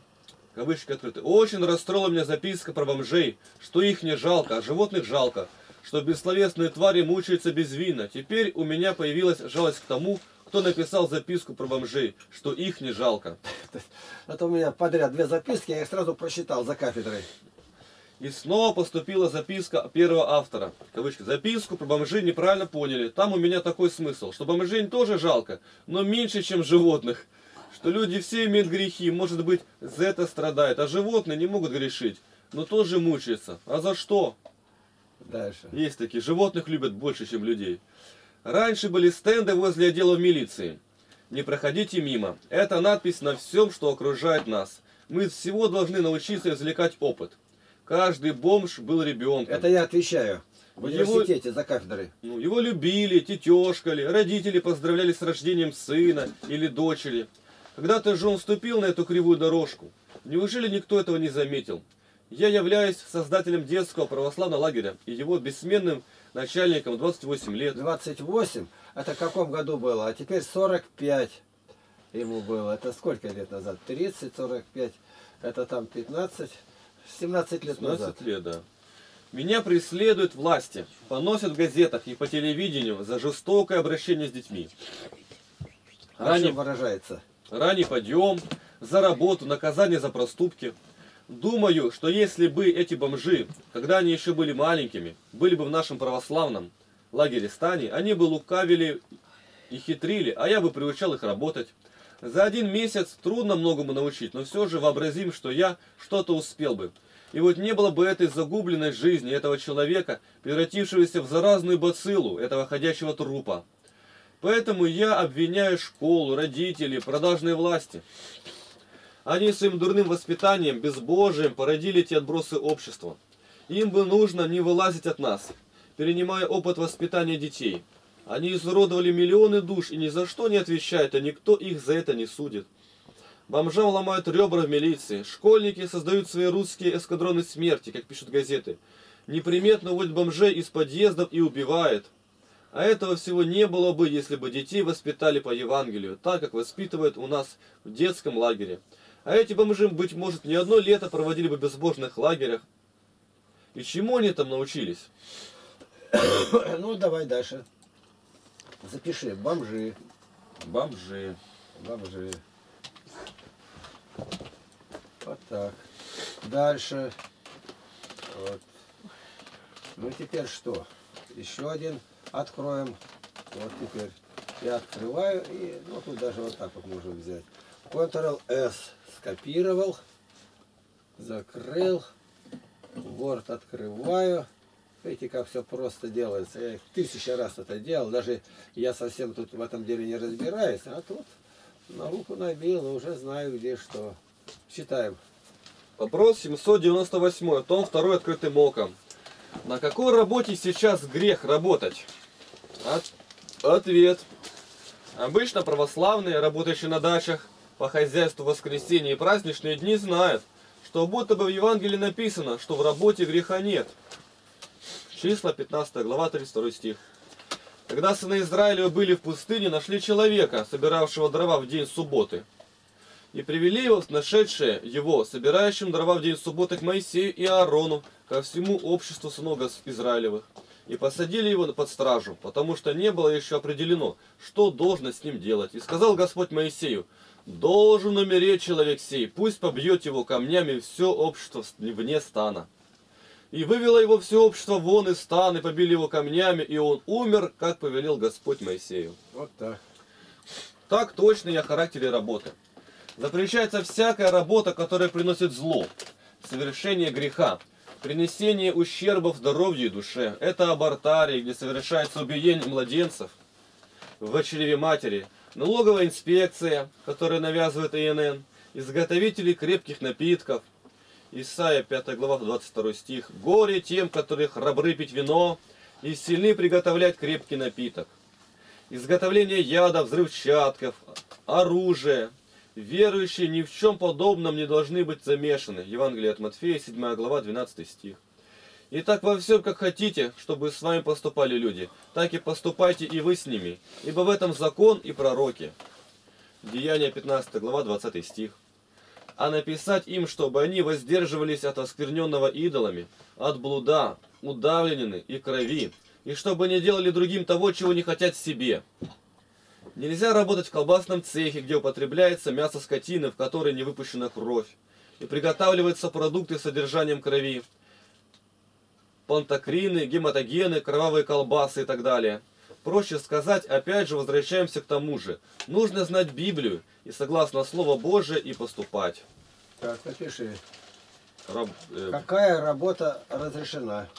Кавычки открыты. Очень расстроила меня записка про бомжей, что их не жалко, а животных жалко, что бессловесные твари мучаются безвинно. Теперь у меня появилась жалость к тому, кто написал записку про бомжей, что их не жалко. Это у меня подряд 2 записки, я их сразу прочитал за кафедрой. И снова поступила записка первого автора. Кавычки. Записку про бомжей неправильно поняли. Там у меня такой смысл, что бомжей тоже жалко, но меньше, чем животных. Что люди все имеют грехи, может быть, за это страдают, а животные не могут грешить, но тоже мучаются. А за что? Дальше. Есть такие. Животных любят больше, чем людей. Раньше были стенды возле отдела милиции. Не проходите мимо. Это надпись на всем, что окружает нас. Мы из всего должны научиться извлекать опыт. Каждый бомж был ребенком. Это я отвечаю. В университете, за кафедрой. Ну, его любили, тетёшкали, родители поздравляли с рождением сына или дочери. Когда-то же он вступил на эту кривую дорожку. Неужели никто этого не заметил? Я являюсь создателем детского православного лагеря и его бессменным начальником 28 лет. 28? Это в каком году было? А теперь 45 ему было. Это сколько лет назад? 30, 45, это там 15, 17 лет назад. 17 лет, да. Меня преследуют власти, поносят в газетах и по телевидению за жестокое обращение с детьми. Ранний, выражается? Ранний подъем, за работу, наказание за проступки. Думаю, что если бы эти бомжи, когда они еще были маленькими, были бы в нашем православном лагере Стане, они бы лукавили и хитрили, а я бы приучал их работать. За 1 месяц трудно многому научить, но все же вообразим, что я что-то успел бы. И вот не было бы этой загубленной жизни этого человека, превратившегося в заразную бациллу, этого ходячего трупа. Поэтому я обвиняю школу, родителей, продажные власти. Они своим дурным воспитанием, безбожием породили те отбросы общества. Им бы нужно не вылазить от нас, перенимая опыт воспитания детей. Они изуродовали миллионы душ и ни за что не отвечают, а никто их за это не судит. Бомжам ломают ребра в милиции, школьники создают свои русские эскадроны смерти, как пишут газеты. Неприметно уводят бомжей из подъездов и убивают. А этого всего не было бы, если бы детей воспитали по Евангелию, так как воспитывают у нас в детском лагере. А эти бомжи, быть может, не одно лето проводили бы в безбожных лагерях. И чему они там научились? Ну, давай дальше. Запиши. Бомжи. Бомжи. Бомжи. Вот так. Дальше. Вот. Ну, теперь что? Еще один откроем. Вот теперь. Я открываю. И ну, тут даже вот так вот можем взять. Ctrl-S скопировал, закрыл, Word открываю. Видите, как все просто делается. Я их 1000 раз это делал, даже я совсем тут в этом деле не разбираюсь, а тут науку набил, уже знаю где что. Читаем. Вопрос 798, том 2, открытым оком. На какой работе сейчас грех работать? Ответ. Обычно православные, работающие на дачах, по хозяйству в воскресенье и праздничные дни, знают, что будто бы в Евангелии написано, что в работе греха нет. Числа 15 глава 32 стих. Когда сыны Израилева были в пустыне, нашли человека, собиравшего дрова в день субботы, и привели его, нашедшие его, собирающим дрова в день субботы, к Моисею и Аарону, ко всему обществу сынов Израилевых, и посадили его под стражу, потому что не было еще определено, что должно с ним делать. И сказал Господь Моисею: «Должен умереть человек сей, пусть побьет его камнями все общество вне стана». И вывело его все общество вон из стана, и побили его камнями, и он умер, как повелел Господь Моисею. Вот так. Так точно и о характере работы. Запрещается всякая работа, которая приносит зло, совершение греха, принесение ущербов здоровью и душе. Это абортарии, где совершается убиение младенцев в чреве матери, налоговая инспекция, которая навязывает ИНН, изготовители крепких напитков. Исайя 5 глава 22 стих. «Горе тем, которые храбры пить вино и сильны приготовлять крепкий напиток». Изготовление яда, взрывчатков, оружия. Верующие ни в чем подобном не должны быть замешаны. Евангелие от Матфея, 7 глава, 12 стих. «Итак, во всем, как хотите, чтобы с вами поступали люди, так и поступайте и вы с ними, ибо в этом закон и пророки». Деяния 15 глава, 20 стих. «А написать им, чтобы они воздерживались от оскверненного идолами, от блуда, удавленины и крови, и чтобы не делали другим того, чего не хотят себе». Нельзя работать в колбасном цехе, где употребляется мясо скотины, в которой не выпущена кровь, и приготавливаются продукты с содержанием крови, пантокрины, гематогены, кровавые колбасы и так далее. Проще сказать, опять же возвращаемся к тому же. Нужно знать Библию и согласно Слову Божие и поступать. Так, напиши. Какая работа разрешена?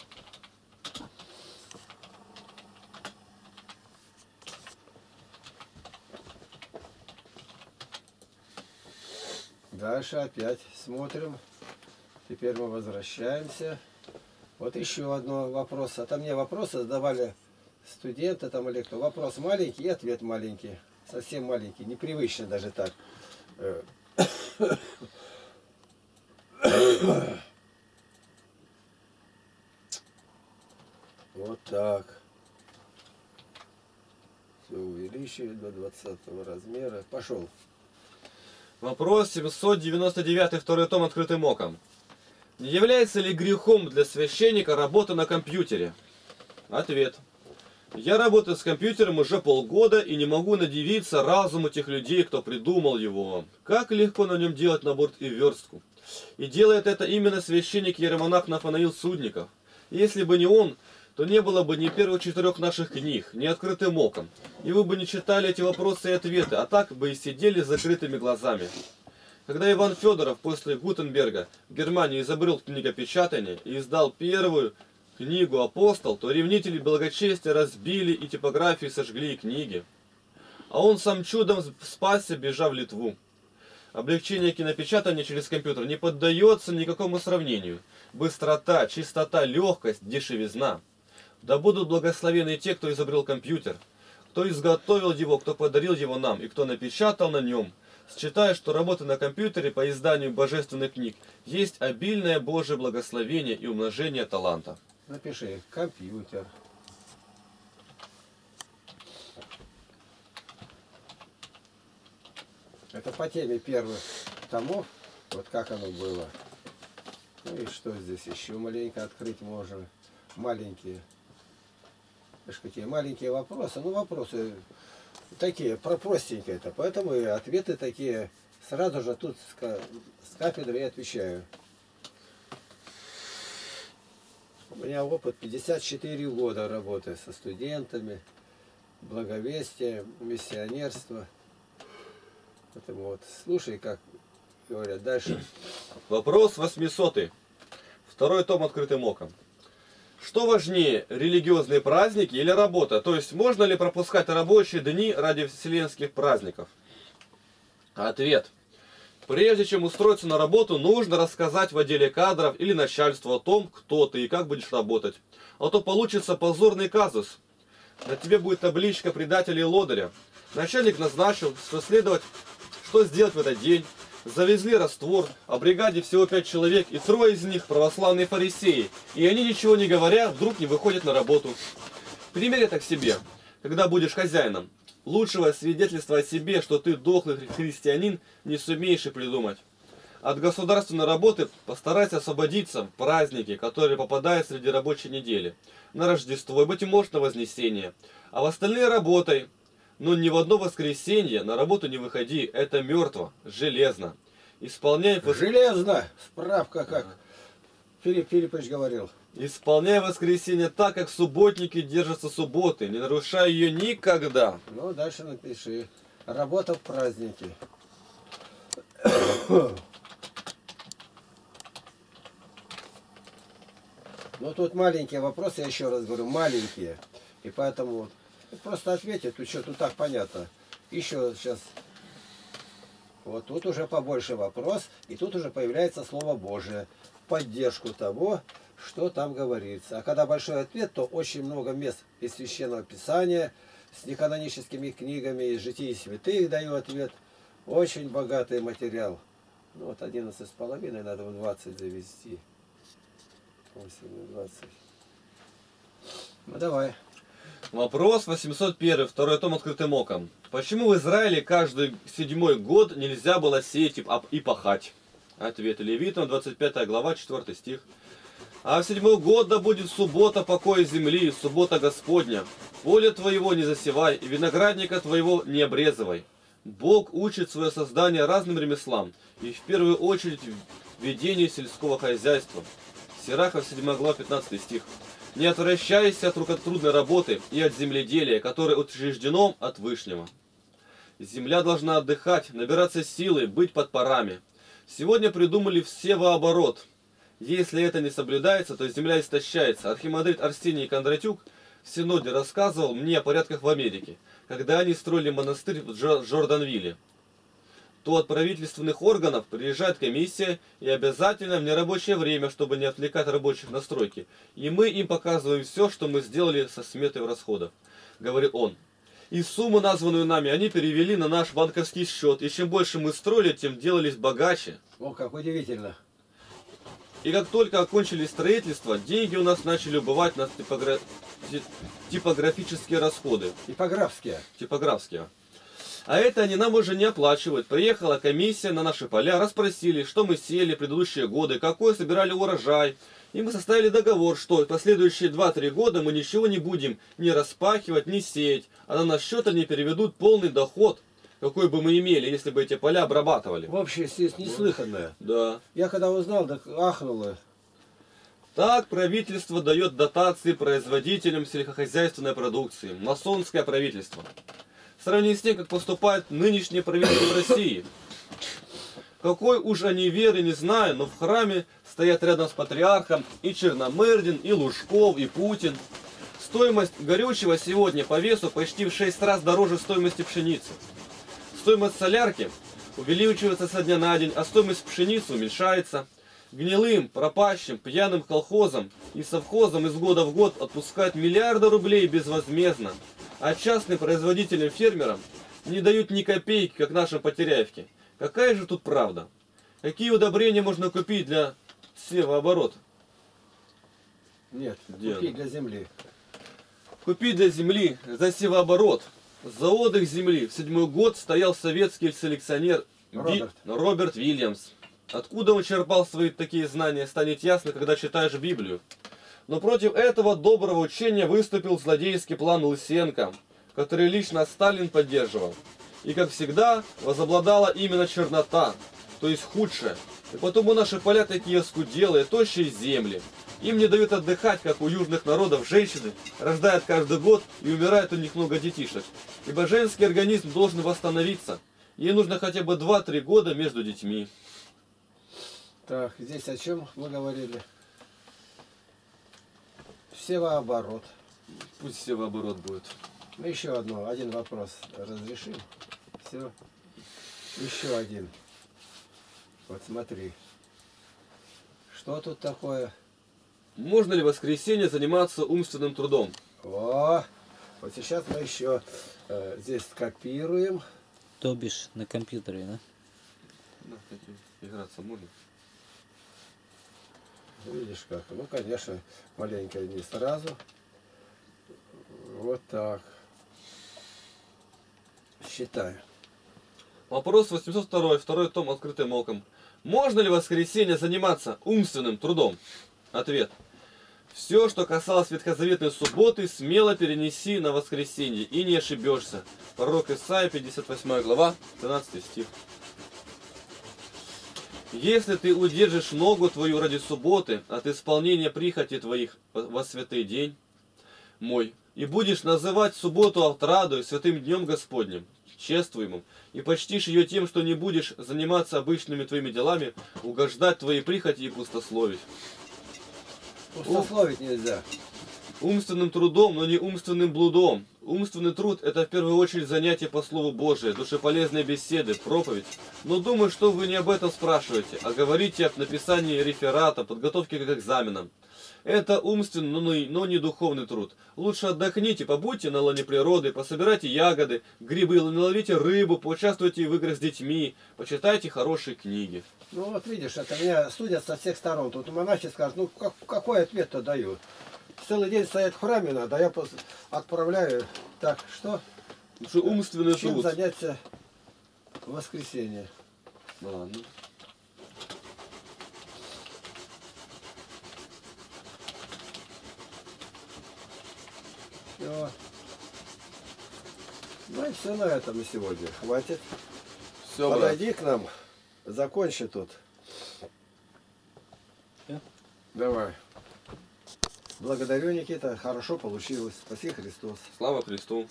Дальше опять смотрим. Теперь мы возвращаемся. Вот еще одно вопрос. А там мне вопросы задавали студенты там или кто. Вопрос маленький и ответ маленький. Совсем маленький. Непривычно даже так. Вот так. Все увеличиваю до 20 размера. Пошел. Вопрос 799, второй том, открытым оком. Не является ли грехом для священника работа на компьютере? Ответ. Я работаю с компьютером уже полгода и не могу надивиться разуму тех людей, кто придумал его. Как легко на нем делать набор и верстку. И делает это именно священник-иеромонах Нафанаил Судников. Если бы не он, то не было бы ни первых четырех наших книг, ни открытым оком. И вы бы не читали эти вопросы и ответы, а так бы и сидели с закрытыми глазами. Когда Иван Федоров после Гутенберга в Германии изобрел книгопечатание и издал первую книгу «Апостол», то ревнители благочестия разбили и типографии сожгли книги. А он сам чудом спасся, бежав в Литву. Облегчение кинопечатания через компьютер не поддается никакому сравнению. Быстрота, чистота, легкость, дешевизна. Да будут благословены те, кто изобрел компьютер, кто изготовил его, кто подарил его нам и кто напечатал на нем. Считаю, что работа на компьютере по изданию божественных книг есть обильное Божье благословение и умножение таланта. Напиши «компьютер». Это по теме первых томов, вот как оно было. Ну и что здесь еще маленько открыть можно? Маленькие. Какие маленькие вопросы, ну вопросы такие, простенькие это, поэтому и ответы такие, сразу же тут с кафедры я отвечаю. У меня опыт 54 года работы со студентами, благовестие, миссионерство, поэтому вот слушай, как говорят дальше. Вопрос 800, второй том, открытым оком. Что важнее, религиозные праздники или работа? То есть, можно ли пропускать рабочие дни ради вселенских праздников? Ответ. Прежде чем устроиться на работу, нужно рассказать в отделе кадров или начальству о том, кто ты и как будешь работать. А то получится позорный казус. На тебе будет табличка предателя и лодыря. Начальник назначил, что следовать, что сделать в этот день. Завезли раствор, а бригаде всего 5 человек, и 3 из них православные фарисеи. И они, ничего не говоря, вдруг не выходят на работу. Примерь это к себе, когда будешь хозяином. Лучшего свидетельства о себе, что ты дохлый христианин, не сумеешь и придумать. От государственной работы постарайся освободиться в праздники, которые попадают среди рабочей недели. На Рождество и, быть может, на Вознесение. А в остальные работай. Но ни в одно воскресенье на работу не выходи. Это мертво, железно. Исполняй... Железно! Справка как. Филипп Филиппович говорил. Исполняй воскресенье так, как субботники держатся субботы. Не нарушай ее никогда. Ну, дальше напиши. Работа в праздники. Ну, тут маленькие вопросы, я еще раз говорю, маленькие. И поэтому... Просто ответит, тут что-то так понятно. Еще сейчас. Вот тут уже побольше вопрос. И тут уже появляется Слово Божие. В поддержку того, что там говорится. А когда большой ответ, то очень много мест из Священного Писания, с неканоническими книгами, из житий святых даю ответ. Очень богатый материал. Ну вот 11,5, надо в 20 завести. 8,20. Ну давай. Вопрос 801, 2-й том «Открытым оком». Почему в Израиле каждый 7-й год нельзя было сеять и пахать? Ответ. Левитам, 25 глава, 4 стих. А в 7-й год да будет суббота покоя земли, суббота Господня. Поле твоего не засевай, и виноградника твоего не обрезывай. Бог учит свое создание разным ремеслам, и в первую очередь ведению сельского хозяйства. Сирахов, 7 глава, 15 стих. Не отвращайся от рукотрудной работы и от земледелия, которое учреждено от Вышнего. Земля должна отдыхать, набираться силы, быть под парами. Сегодня придумали всевооборот. Если это не соблюдается, то земля истощается. Архимандрит Арсений Кондратюк в Синоде рассказывал мне о порядках в Америке, когда они строили монастырь в Джорданвилле. То от правительственных органов приезжает комиссия и обязательно в нерабочее время, чтобы не отвлекать рабочих на стройки. И мы им показываем все, что мы сделали со сметой расходов, говорит он. И сумму, названную нами, они перевели на наш банковский счет. И чем больше мы строили, тем делались богаче. О, как удивительно. И как только окончили строительство, деньги у нас начали убывать на типографические расходы. Типографские. Типографские. А это они нам уже не оплачивают. Приехала комиссия на наши поля, расспросили, что мы сели предыдущие годы, какой собирали урожай. И мы составили договор, что последующие 2-3 года мы ничего не будем ни распахивать, ни сеять. А на наш счет они переведут полный доход, какой бы мы имели, если бы эти поля обрабатывали. Вообще здесь неслыханное. Да. Я когда узнал, так ахнуло. Так правительство дает дотации производителям сельскохозяйственной продукции. Масонское правительство. В сравнении с тем, как поступает нынешнее правительство России. Какой уж они веры не знаю, но в храме стоят рядом с патриархом и Черномырдин, и Лужков, и Путин. Стоимость горючего сегодня по весу почти в 6 раз дороже стоимости пшеницы. Стоимость солярки увеличивается со дня на день, а стоимость пшеницы уменьшается. Гнилым, пропащим, пьяным колхозам и совхозам из года в год отпускают миллиарды рублей безвозмездно. А частным производителям-фермерам не дают ни копейки, как нашим Потеряевке. Какая же тут правда? Какие удобрения можно купить для севооборота? Нет, купить для земли. Купить для земли за севооборот. За отдых земли в 7-й год стоял советский селекционер Роберт Вильямс. Откуда он черпал свои такие знания, станет ясно, когда читаешь Библию. Но против этого доброго учения выступил злодейский план Лысенко, который лично Сталин поддерживал. И, как всегда, возобладала именно чернота, то есть худшая. И потом у наши поля такие оскуделые, тощие земли. Им не дают отдыхать, как у южных народов женщины, рождают каждый год и умирает у них много детишек. Ибо женский организм должен восстановиться. Ей нужно хотя бы 2-3 года между детьми. Так, здесь о чем мы говорили? Севооборот. Пусть севооборот будет. Ну, еще одно, один вопрос разрешим. Все. Еще один. Вот смотри. Что тут такое? Можно ли в воскресенье заниматься умственным трудом? О, Вот сейчас мы еще здесь копируем. То бишь на компьютере, да? Да, кстати, играться можно. Видишь как? Ну, конечно, маленько не сразу. Вот так. Считаю. Вопрос 802, второй том «Открытым оком». Можно ли в воскресенье заниматься умственным трудом? Ответ. Все, что касалось ветхозаветной субботы, смело перенеси на воскресенье, и не ошибешься. Пророк Исаия, 58 глава, 13 стих. Если ты удержишь ногу твою ради субботы от исполнения прихоти твоих во святый день мой, и будешь называть субботу отрадою, святым днем Господним, чествуемым, и почтишь ее тем, что не будешь заниматься обычными твоими делами, угождать твоей прихоти и пустословить. Пустословить нельзя. Умственным трудом, но не умственным блудом. Умственный труд – это в первую очередь занятие по Слову Божие, душеполезные беседы, проповедь. Но думаю, что вы не об этом спрашиваете, а говорите об написании реферата, подготовке к экзаменам. Это умственный, но не духовный труд. Лучше отдохните, побудьте на лоне природы, пособирайте ягоды, грибы, наловите рыбу, поучаствуйте в играх с детьми, почитайте хорошие книги. Ну вот видишь, это меня судят со всех сторон. Тут монахи скажут, ну какой ответ-то дают? Целый день стоять в храме надо, а я отправляю. Так, что? Умственный труд. Чем заняться в воскресенье? Ладно. Все. Ну и все на этом и сегодня. Хватит. Все, подойди брат к нам. Закончи тут. Yeah. Давай. Благодарю, Никита. Хорошо получилось. Спаси Христос. Слава Христу.